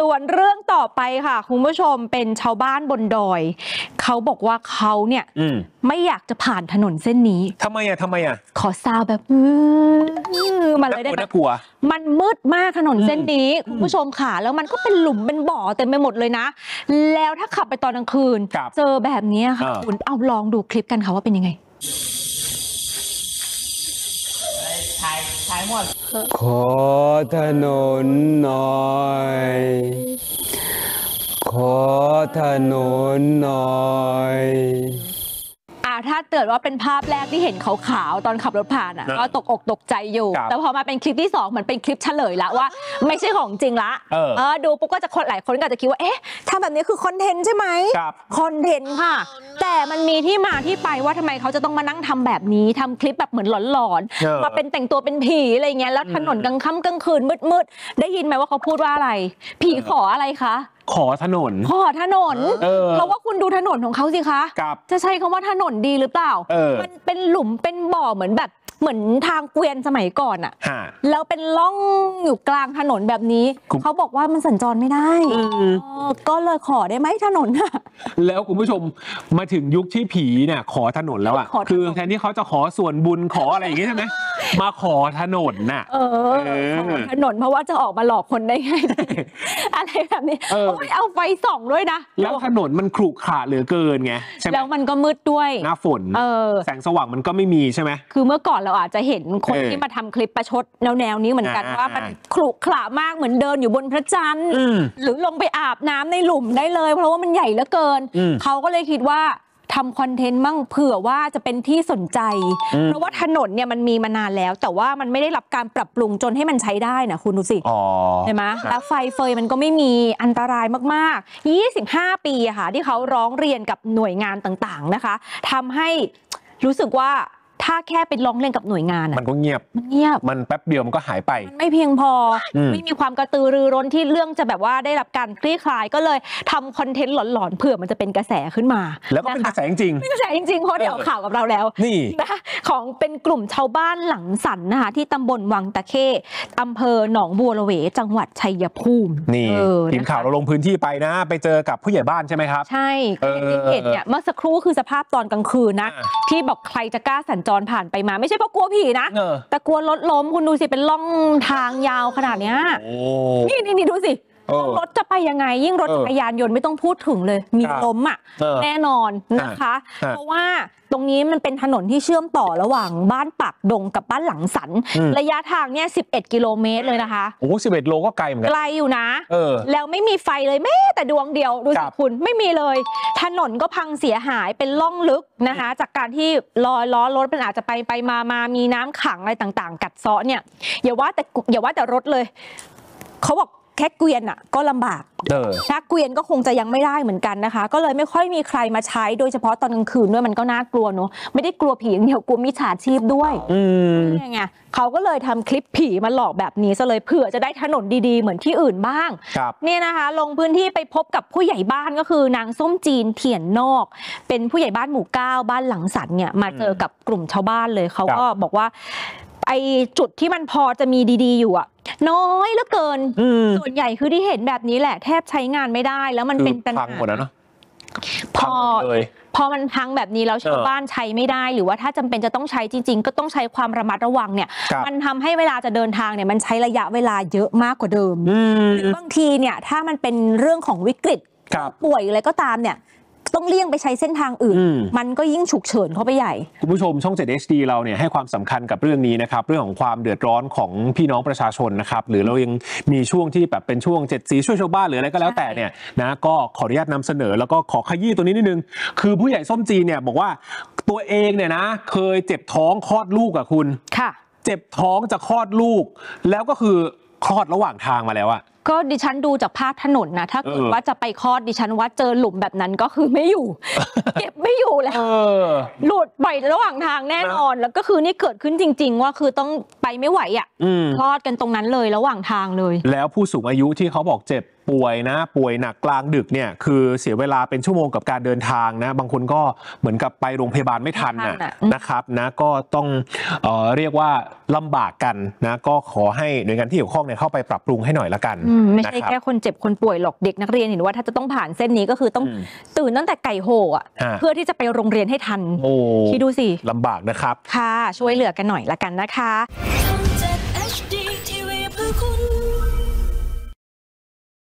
ส่วนเรื่องต่อไปค่ะคุณผู้ชมเป็นชาวบ้านบนดอยเขาบอกว่าเขาเนี่ยไม่อยากจะผ่านถนนเส้นนี้ทำไมอะขอซาวแบบมาเลยได้ไหมมันมืดมากถนนเส้นนี้คุณผู้ชมค่ะแล้วมันก็เป็นหลุมเป็นบ่อเต็มไปหมดเลยนะแล้วถ้าขับไปตอนกลางคืนเจอแบบนี้ค่ะคุณเอาลองดูคลิปกันค่ะว่าเป็นยังไงขอถนนหน่อยขอถนนหน่อยถ้าเกิดว่าเป็นภาพแรกที่เห็นขาวๆตอนขับรถผ่านอ่ะก็ตกอกตกใจอยู่แต่พอมาเป็นคลิปที่2เหมือนเป็นคลิปเฉลยละว่าไม่ใช่ของจริงละดูปุ๊บก็จะคนหลายคนก็จะคิดว่าเอ๊ะทำแบบนี้คือคอนเทนต์ใช่ไหมคอนเทนต์ค่ะแต่มันมีที่มาที่ไปว่าทำไมเขาจะต้องมานั่งทำแบบนี้ทำคลิปแบบเหมือนหลอนๆมาเป็นแต่งตัวเป็นผีอะไรเงี้ยแล้วถนนกลางค่ำกลางคืนมืดๆได้ยินไหมว่าเขาพูดว่าอะไรผีขออะไรคะขอถนนเพราะว่าคุณดูถนนของเขาสิคะจะใช้คำว่าถนนดีหรือเปล่ามันเป็นหลุมเป็นบ่อเหมือนทางเกวียนสมัยก่อนอะแล้วเป็นล่องอยู่กลางถนนแบบนี้เขาบอกว่ามันสัญจรไม่ได้ก็เลยขอได้ไหมถนนอะแล้วคุณผู้ชมมาถึงยุคที่ผีเนี่ยขอถนนแล้วอะคือแทนที่เขาจะขอส่วนบุญขออะไรอย่างงี้ใช่ไหมมาขอถนนน่ะขอถนนเพราะว่าจะออกมาหลอกคนได้ไงอะไรแบบนี้เอาไฟส่องด้วยนะแล้วถนนมันขรุขระเหลือเกินไงแล้วมันก็มืดด้วยหน้าฝนแสงสว่างมันก็ไม่มีใช่ไหมคือเมื่อก่อนเราอาจจะเห็นคนที่มาทำคลิปประชดแนวนี้เหมือนกันว่ามันขรุขระมากเหมือนเดินอยู่บนพระจันทร์หรือลงไปอาบน้ำในหลุมได้เลยเพราะว่ามันใหญ่เหลือเกินเขาก็เลยคิดว่าทำคอนเทนต์มั่งเผื่อว่าจะเป็นที่สนใจเพราะว่าถนนเนี่ยมันมีมานานแล้วแต่ว่ามันไม่ได้รับการปรับปรุงจนให้มันใช้ได้นะคุณดูสิใช่ไหมแล้วไฟเฟยมันก็ไม่มีอันตรายมากๆ25ปีค่ะที่เขาร้องเรียนกับหน่วยงานต่างๆนะคะทำให้รู้สึกว่าถ้าแค่เป็นร้องเรียนกับหน่วยงานมันก็เงียบมันแป๊บเดียวมันก็หายไปมันไม่เพียงพอไม่มีความกระตือรือร้นที่เรื่องจะแบบว่าได้รับการคลี่คลายก็เลยทำคอนเทนต์หลอนๆเผื่อมันจะเป็นกระแสขึ้นมาแล้วก็เป็นกระแสจริงเป็นกระแสจริงเพราะเดี๋ยวข่าวกับเราแล้วนี่นะของเป็นกลุ่มชาวบ้านหลังสันนะคะที่ตำบลวังตะเข้อำเภอหนองบัวระเวจังหวัดชัยภูมินี่ทีมข่าวเราลงพื้นที่ไปนะไปเจอกับผู้ใหญ่บ้านใช่ไหมครับใช่เห็นเนี่ยเมื่อสักครู่คือสภาพตอนกลางคืนนะที่บอกใครจะกล้าสัญจรผ่านไปมาไม่ใช่เพราะกลัวผีนะแต่กลัวรถล้มคุณดูสิเป็นล่องทางยาวขนาดเนี้ยนี่ดูสิรถจะไปยังไงยิ่งรถจักรยานยนต์ไม่ต้องพูดถึงเลยมีล้มอ่ะแน่นอนนะคะเพราะว่าตรงนี้มันเป็นถนนที่เชื่อมต่อระหว่างบ้านปากดงกับบ้านหลังสันระยะทางเนี่ย11กิโลเมตรเลยนะคะโอ้11โลก็ไกลเหมือนกันไกลอยู่นะแล้วไม่มีไฟเลยแม้แต่ดวงเดียวดูสิคุณไม่มีเลยถนนก็พังเสียหายเป็นล่องลึกนะคะจากการที่ล้อรถมันอาจจะไปมามีน้ำขังอะไรต่างๆกัดเซาะเนี่ยอย่าว่าแต่รถเลยเขาบอกแค่เกวียนอ่ะก็ลำบากถ้าเกวียนก็คงจะยังไม่ได้เหมือนกันนะคะก็เลยไม่ค่อยมีใครมาใช้โดยเฉพาะตอนกลางคืนด้วยมันก็น่ากลัวเนอะไม่ได้กลัวผีอย่างเดียวกลัวมิจฉาชีพด้วยนี่ไงเขาก็เลยทำคลิปผีมาหลอกแบบนี้ซะเลยเผื่อจะได้ถนนดีๆเหมือนที่อื่นบ้างเนี่ยนะคะลงพื้นที่ไปพบกับผู้ใหญ่บ้านก็คือนางส้มจีนเถียนนอกเป็นผู้ใหญ่บ้านหมู่9บ้านหลังสันเนี่ยมาเจอกับกลุ่มชาวบ้านเลยเขาก็บอกว่าไอจุดที่มันพอจะมีดีๆอยู่อ่ะน้อยเหลือเกินส่วนใหญ่คือที่เห็นแบบนี้แหละแทบใช้งานไม่ได้แล้วมันเป็นปัญหาพอมันพังแบบนี้แล้วชาวบ้านใช้ไม่ได้หรือว่าถ้าจำเป็นจะต้องใช้จริงๆก็ต้องใช้ความระมัดระวังเนี่ยมันทำให้เวลาจะเดินทางเนี่ยมันใช้ระยะเวลาเยอะมากกว่าเดิมหรือบางทีเนี่ยถ้ามันเป็นเรื่องของวิกฤตป่วยอะไรก็ตามเนี่ยต้องเลี่ยงไปใช้เส้นทางอื่นมันก็ยิ่งฉุกเฉินเข้าไปใหญ่คุณผู้ชมช่อง 7 HD เราเนี่ยให้ความสำคัญกับเรื่องนี้นะครับเรื่องของความเดือดร้อนของพี่น้องประชาชนนะครับหรือเรายังมีช่วงที่แบบเป็นช่วง7 สีช่วยชาวบ้านหรืออะไรก็แล้วแต่เนี่ยนะก็ขออนุญาตนำเสนอแล้วก็ขอขยี้ตัวนี้นิดนึงคือผู้ใหญ่ส้มจีนเนี่ยบอกว่าตัวเองเนี่ยนะเคยเจ็บท้องคลอดลูกอะคุณค่ะเจ็บท้องจะคลอดลูกแล้วก็คือคลอดระหว่างทางมาแล้วอะก็ดิฉันดูจากภาพถนนนะถ้าเกิดว่าจะไปคลอดดิฉันว่าเจอหลุมแบบนั้นก็คือไม่อยู่ เก็บไม่อยู่แล้วหลุดไประหว่างทางแน่นอนแล้วก็คือนี่เกิดขึ้นจริงๆว่าคือต้องไปไม่ไหวอ่ะคลอดกันตรงนั้นเลยระหว่างทางเลยแล้วผู้สูงอายุที่เขาบอกเจ็บ ป่วยนะป่วยหนักกลางดึกเนี่ยคือเสียเวลาเป็นชั่วโมงกับการเดินทางนะบางคนก็เหมือนกับไปโรงพยาบาลไม่ทันนะครับนะก็ต้องเรียกว่าลำบากกันนะก็ขอให้หน่วยงานที่เกี่ยวข้องเนี่ยเข้าไปปรับปรุงให้หน่อยละกันไม่ใช่แค่คนเจ็บคนป่วยหรอกเด็กนักเรียนเห็นว่าถ้าจะต้องผ่านเส้นนี้ก็คือต้องตื่นตั้งแต่ไก่โห่เพื่อที่จะไปโรงเรียนให้ทันคิดดูสิลำบากนะครับค่ะช่วยเหลือกันหน่อยละกันนะคะ